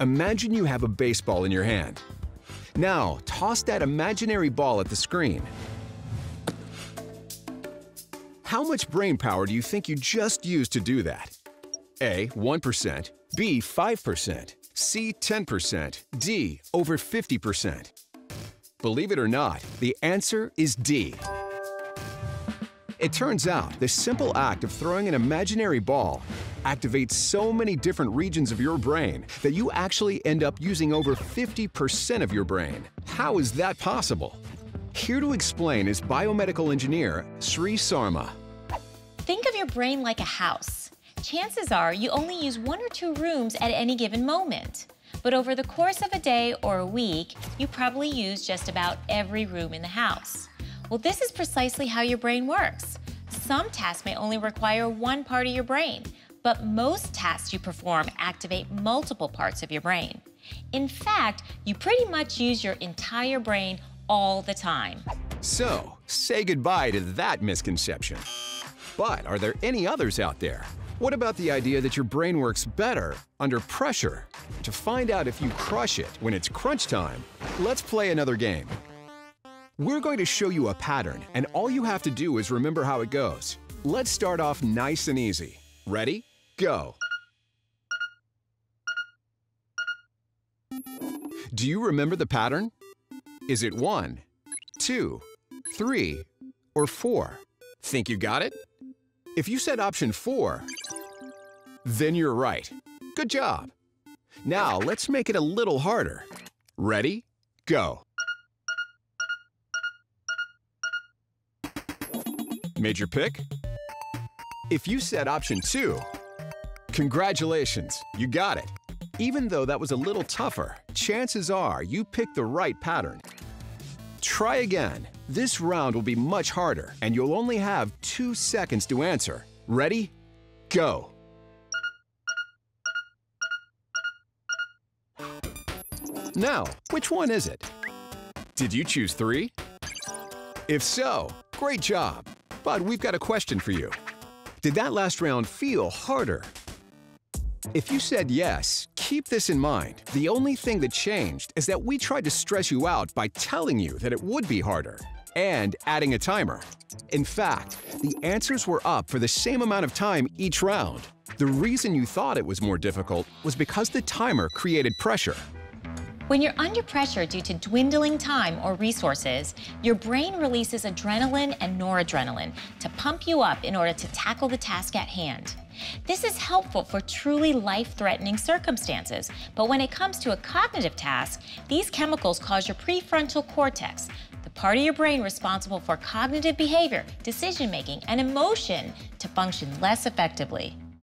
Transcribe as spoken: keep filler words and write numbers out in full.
Imagine you have a baseball in your hand. Now, toss that imaginary ball at the screen. How much brain power do you think you just used to do that? A, one percent, B, five percent, C, ten percent, D, over fifty percent. Believe it or not, the answer is D. It turns out the simple act of throwing an imaginary ball activates so many different regions of your brain that you actually end up using over fifty percent of your brain. How is that possible? Here to explain is biomedical engineer Sri Sarma. Think of your brain like a house. Chances are you only use one or two rooms at any given moment. But over the course of a day or a week, you probably use just about every room in the house. Well, this is precisely how your brain works. Some tasks may only require one part of your brain, but most tasks you perform activate multiple parts of your brain. In fact, you pretty much use your entire brain all the time. So, say goodbye to that misconception. But are there any others out there? What about the idea that your brain works better under pressure? To find out if you crush it when it's crunch time, let's play another game. We're going to show you a pattern, and all you have to do is remember how it goes. Let's start off nice and easy. Ready? Go! Do you remember the pattern? Is it one, two, three, or four? Think you got it? If you said option four, then you're right. Good job! Now let's make it a little harder. Ready? Go! Made your pick? If you said option two, congratulations, you got it. Even though that was a little tougher, chances are you picked the right pattern. Try again. This round will be much harder, and you'll only have two seconds to answer. Ready? Go! Now, which one is it? Did you choose three? If so, great job! But we've got a question for you. Did that last round feel harder? If you said yes, keep this in mind. The only thing that changed is that we tried to stress you out by telling you that it would be harder and adding a timer. In fact, the answers were up for the same amount of time each round. The reason you thought it was more difficult was because the timer created pressure. When you're under pressure due to dwindling time or resources, your brain releases adrenaline and noradrenaline to pump you up in order to tackle the task at hand. This is helpful for truly life-threatening circumstances, but when it comes to a cognitive task, these chemicals cause your prefrontal cortex, the part of your brain responsible for cognitive behavior, decision-making, and emotion, to function less effectively.